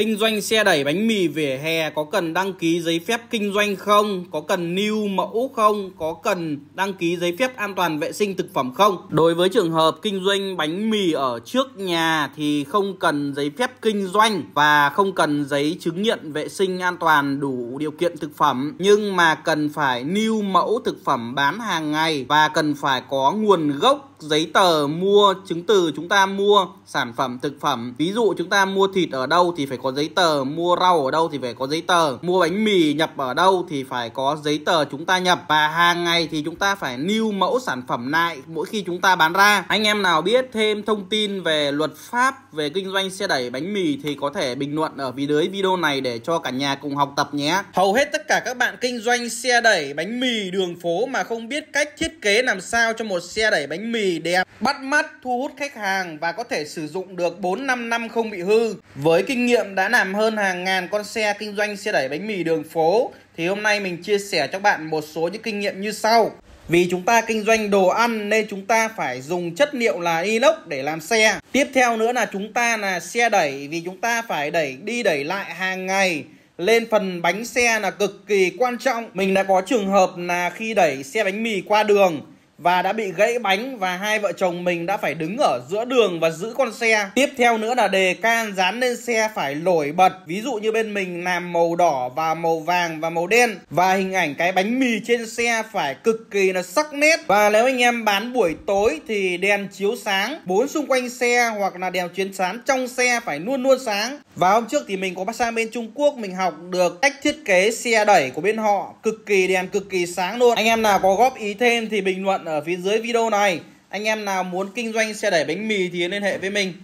Kinh doanh xe đẩy bánh mì vỉa hè có cần đăng ký giấy phép kinh doanh không? Có cần lưu mẫu không? Có cần đăng ký giấy phép an toàn vệ sinh thực phẩm không? Đối với trường hợp kinh doanh bánh mì ở trước nhà thì không cần giấy phép kinh doanh và không cần giấy chứng nhận vệ sinh an toàn đủ điều kiện thực phẩm, nhưng mà cần phải lưu mẫu thực phẩm bán hàng ngày và cần phải có nguồn gốc, giấy tờ mua, chứng từ chúng ta mua sản phẩm thực phẩm. Ví dụ chúng ta mua thịt ở đâu thì phải có giấy tờ, mua rau ở đâu thì phải có giấy tờ, mua bánh mì nhập ở đâu thì phải có giấy tờ chúng ta nhập, và hàng ngày thì chúng ta phải lưu mẫu sản phẩm lại mỗi khi chúng ta bán ra. Anh em nào biết thêm thông tin về luật pháp về kinh doanh xe đẩy bánh mì thì có thể bình luận ở phía dưới video này để cho cả nhà cùng học tập nhé. Hầu hết tất cả các bạn kinh doanh xe đẩy bánh mì đường phố mà không biết cách thiết kế làm sao cho một xe đẩy bánh mì đẹp, bắt mắt, thu hút khách hàng và có thể sử dụng được 4-5 năm không bị hư. Với kinh nghiệm đã làm hơn hàng ngàn con xe kinh doanh xe đẩy bánh mì đường phố thì hôm nay mình chia sẻ cho bạn một số những kinh nghiệm như sau. Vì chúng ta kinh doanh đồ ăn nên chúng ta phải dùng chất liệu là inox để làm xe. Tiếp theo nữa là chúng ta là xe đẩy, vì chúng ta phải đẩy đi đẩy lại hàng ngày lên phần bánh xe là cực kỳ quan trọng. Mình đã có trường hợp là khi đẩy xe bánh mì qua đường và đã bị gãy bánh và hai vợ chồng mình đã phải đứng ở giữa đường và giữ con xe. Tiếp theo nữa là đề can dán lên xe phải nổi bật. Ví dụ như bên mình làm màu đỏ và màu vàng và màu đen. Và hình ảnh cái bánh mì trên xe phải cực kỳ là sắc nét. Và nếu anh em bán buổi tối thì đèn chiếu sáng bốn xung quanh xe hoặc là đèn chiếu sáng trong xe phải luôn luôn sáng. Và hôm trước thì mình có sang bên Trung Quốc, mình học được cách thiết kế xe đẩy của bên họ, cực kỳ đèn cực kỳ sáng luôn. Anh em nào có góp ý thêm thì bình luận ở phía dưới video này. Anh em nào muốn kinh doanh xe đẩy bánh mì thì liên hệ với mình.